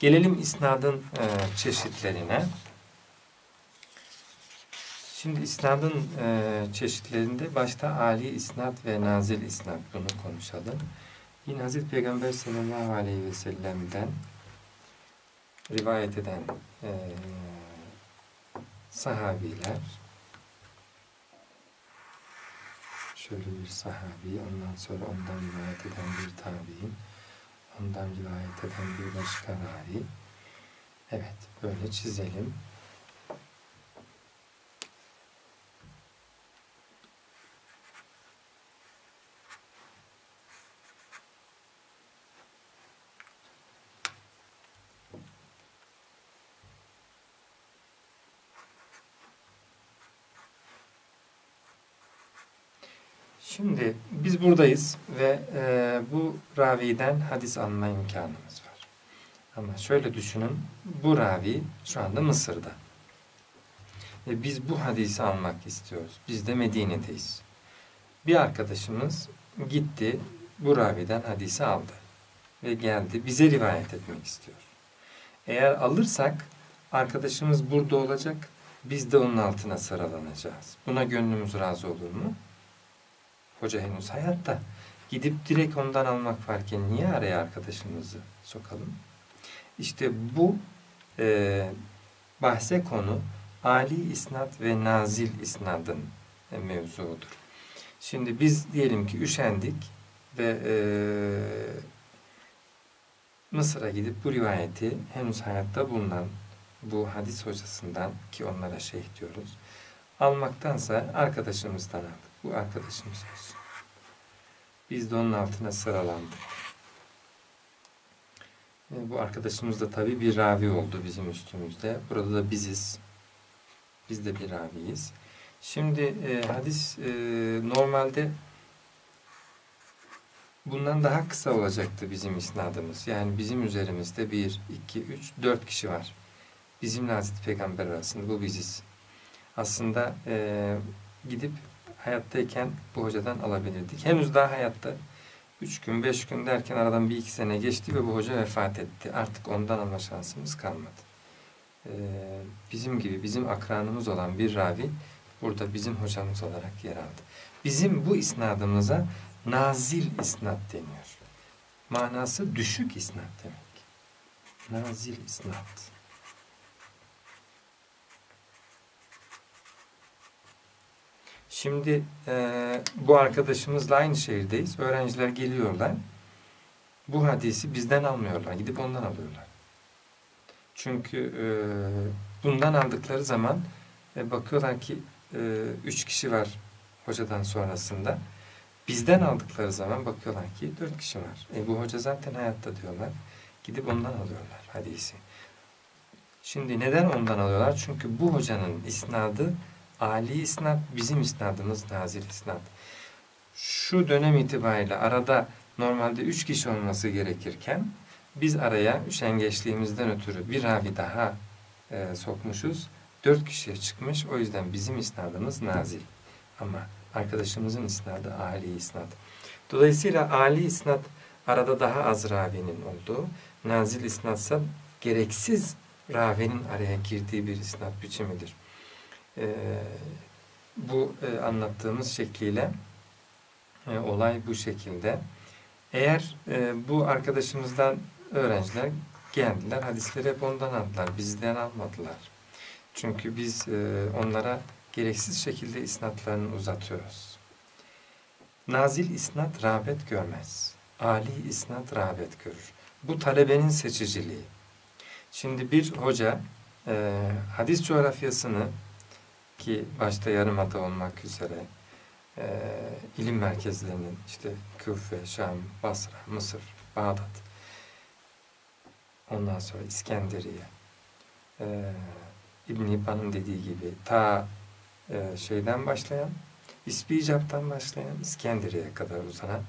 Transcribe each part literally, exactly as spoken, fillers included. Gelelim isnadın e, çeşitlerine. Şimdi isnadın e, çeşitlerinde başta âli isnad ve nazil isnad, bunu konuşalım. Yine Hazreti Peygamber sallallahu aleyhi ve sellem'den rivayet eden e, sahabiler, şöyle bir sahabi, ondan sonra ondan rivayet eden bir tabiin, ondan rivayet eden bir başka ravi. Evet, böyle çizelim. Şimdi biz buradayız ve e, bu raviden hadis alma imkanımız var. Ama şöyle düşünün, bu ravi şu anda Mısır'da. E, biz bu hadisi almak istiyoruz. Biz de Medine'deyiz. Bir arkadaşımız gitti, bu raviden hadisi aldı ve geldi, bize rivayet etmek istiyor. Eğer alırsak arkadaşımız burada olacak, biz de onun altına sıralanacağız. Buna gönlümüz razı olur mu? Hoca henüz hayatta. Gidip direkt ondan almak varken niye araya arkadaşımızı sokalım? İşte bu e, bahse konu âli isnat ve nazil isnadın e, mevzudur. Şimdi biz diyelim ki üşendik ve e, Mısır'a gidip bu rivayeti henüz hayatta bulunan bu hadis hocasından, ki onlara şeyh diyoruz, almaktansa arkadaşımızdan aldık. Bu arkadaşımız olsun. Biz de onun altına sıralandık. E, bu arkadaşımız da tabii bir ravi oldu bizim üstümüzde. Burada da biziz. Biz de bir raviyiz. Şimdi e, hadis e, normalde bundan daha kısa olacaktı bizim isnadımız. Yani bizim üzerimizde bir, iki, üç, dört kişi var. Bizimle Hazreti Peygamber arasında bu biziz. Aslında e, gidip hayattayken bu hocadan alabilirdik. Henüz daha hayatta. Üç gün, beş gün derken aradan bir iki sene geçti ve bu hoca vefat etti. Artık ondan alma şansımız kalmadı. Ee, bizim gibi, bizim akranımız olan bir ravi burada bizim hocamız olarak yer aldı. Bizim bu isnadımıza nazil isnad deniyor. Manası düşük isnad demek. Nazil isnad. Şimdi e, bu arkadaşımızla aynı şehirdeyiz. Öğrenciler geliyorlar. Bu hadisi bizden almıyorlar. Gidip ondan alıyorlar. Çünkü e, bundan aldıkları zaman e, bakıyorlar ki e, üç kişi var hocadan sonrasında. Bizden aldıkları zaman bakıyorlar ki dört kişi var. E, bu hoca zaten hayatta diyorlar. Gidip ondan alıyorlar hadisi. Şimdi neden ondan alıyorlar? Çünkü bu hocanın isnadı âli isnad, bizim isnadımız nazil isnad. Şu dönem itibariyle arada normalde üç kişi olması gerekirken biz araya üşengeçliğimizden ötürü bir ravi daha e, sokmuşuz. Dört kişiye çıkmış. O yüzden bizim isnadımız nazil. Ama arkadaşımızın isnadı âli isnad. Dolayısıyla âli isnad arada daha az ravinin olduğu, nazil isnadsa gereksiz ravinin araya girdiği bir isnad biçimidir. Ee, bu e, anlattığımız şekliyle e, olay bu şekilde. Eğer e, bu arkadaşımızdan öğrenciler geldiler, hadisleri hep ondan aldılar, bizden almadılar. Çünkü biz e, onlara gereksiz şekilde isnatlarını uzatıyoruz. Nazil isnat rağbet görmez. Âli isnat rağbet görür. Bu talebenin seçiciliği. Şimdi bir hoca e, hadis coğrafyasını, ki başta Yarımada olmak üzere e, ilim merkezlerinin, işte Küfe, Şam, Basra, Mısır, Bağdat, ondan sonra İskenderiye, e, İbn-i Hibban'ın dediği gibi ta e, şeyden başlayan, İspicap'tan başlayan İskenderiye'ye kadar uzanan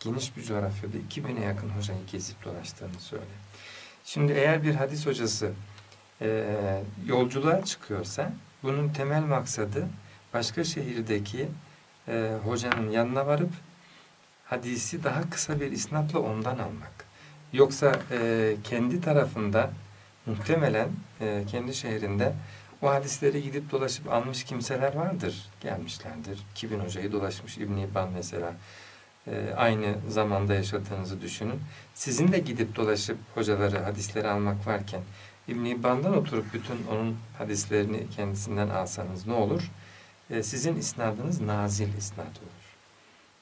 geniş bir coğrafyada iki bine yakın hocayı gezip dolaştığını söylüyor. Şimdi eğer bir hadis hocası e, yolculuğa çıkıyorsa, bunun temel maksadı başka şehirdeki e, hocanın yanına varıp hadisi daha kısa bir isnatla ondan almak. Yoksa e, kendi tarafında muhtemelen e, kendi şehrinde o hadisleri gidip dolaşıp almış kimseler vardır, gelmişlerdir. iki bin hocayı dolaşmış İbn-i Hibban mesela. E, aynı zamanda yaşadığınızı düşünün. Sizin de gidip dolaşıp hocaları, hadisleri almak varken İbn-i Hibban'dan oturup bütün onun hadislerini kendisinden alsanız ne olur? E, sizin isnadınız nazil isnad olur.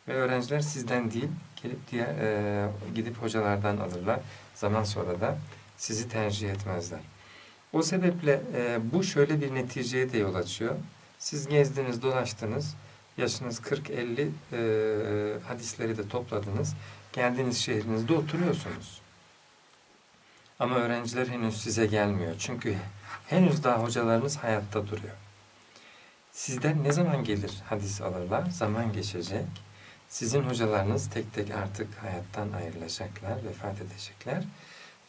Ve öğrenciler sizden değil, gelip diye e, gidip hocalardan alırlar. Zaman sonra da sizi tercih etmezler. O sebeple e, bu şöyle bir neticeye de yol açıyor. Siz gezdiniz, dolaştınız, yaşınız kırk elli, e, hadisleri de topladınız. Geldiğiniz şehrinizde oturuyorsunuz. Ama öğrenciler henüz size gelmiyor. Çünkü henüz daha hocalarınız hayatta duruyor. Sizden ne zaman gelir hadis alırlar? Zaman geçecek. Sizin hocalarınız tek tek artık hayattan ayrılacaklar, vefat edecekler.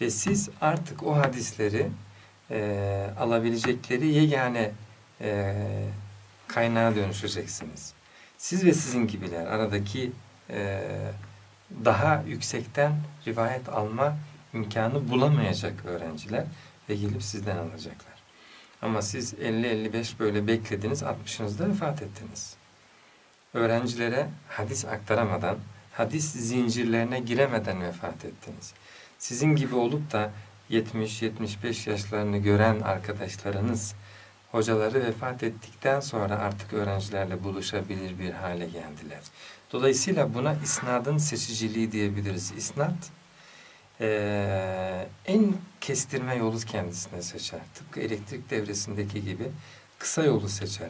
Ve siz artık o hadisleri e, alabilecekleri yegane e, kaynağa dönüşeceksiniz. Siz ve sizin gibiler aradaki e, daha yüksekten rivayet alma imkanı bulamayacak öğrenciler ve gelip sizden alacaklar. Ama siz elli elli beş böyle beklediniz, altmışınızda vefat ettiniz. Öğrencilere hadis aktaramadan, hadis zincirlerine giremeden vefat ettiniz. Sizin gibi olup da yetmiş yetmiş beş yaşlarını gören arkadaşlarınız, hocaları vefat ettikten sonra artık öğrencilerle buluşabilir bir hale geldiler. Dolayısıyla buna isnadın seçiciliği diyebiliriz. İsnad, ee, en kestirme yolu kendisine seçer. Tıpkı elektrik devresindeki gibi kısa yolu seçer.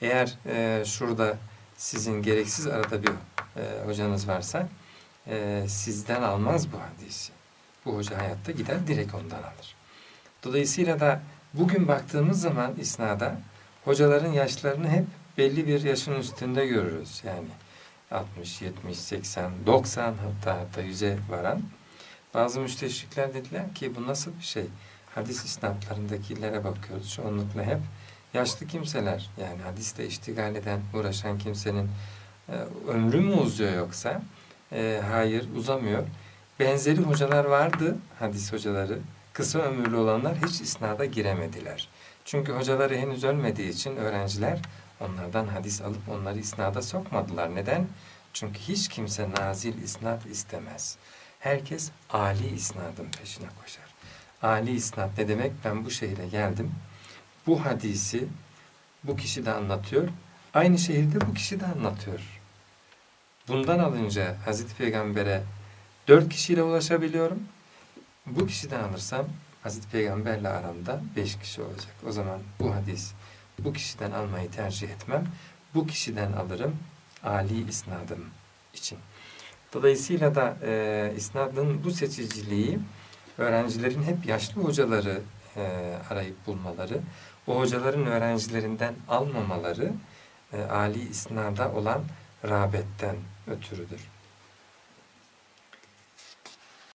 Eğer e, şurada sizin gereksiz arada bir e, hocanız varsa e, sizden almaz bu hadisi. Bu hoca hayatta gider, direkt ondan alır. Dolayısıyla da bugün baktığımız zaman isnada hocaların yaşlarını hep belli bir yaşın üstünde görürüz. Yani altmış, yetmiş, seksen, doksan hatta hatta yüze varan. Bazı müsteşrikler dediler ki bu nasıl bir şey? Hadis isnatlarındakilere bakıyoruz. Çoğunlukla hep yaşlı kimseler, yani hadisle iştigal eden, uğraşan kimsenin e, ömrü mü uzuyor yoksa? E, hayır, uzamıyor. Benzeri hocalar vardı, hadis hocaları. Kısa ömürlü olanlar hiç isnada giremediler. Çünkü hocaları henüz ölmediği için öğrenciler onlardan hadis alıp onları isnada sokmadılar. Neden? Çünkü hiç kimse nazil isnat istemez. Herkes âli isnadın peşine koşar. Âli isnat ne demek? Ben bu şehre geldim. Bu hadisi bu kişi de anlatıyor. Aynı şehirde bu kişi de anlatıyor. Bundan alınca Hazreti Peygamber'e dört kişiyle ulaşabiliyorum. Bu kişiden alırsam Hazreti Peygamber'le aramda beş kişi olacak. O zaman bu hadis bu kişiden almayı tercih etmem. Bu kişiden alırım âli isnadım için. Dolayısıyla da e, isnadın bu seçiciliği öğrencilerin hep yaşlı hocaları e, arayıp bulmaları, o hocaların öğrencilerinden almamaları e, âli isnada olan rağbetten ötürüdür.